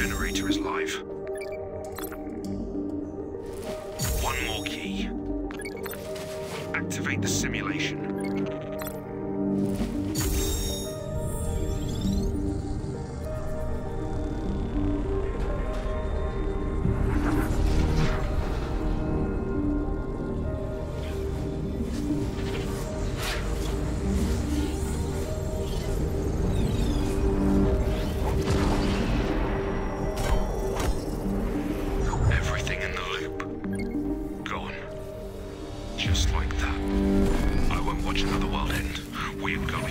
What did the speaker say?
generator is live. One more key. Activate the simulation. Just like that. I won't watch another world end. We've got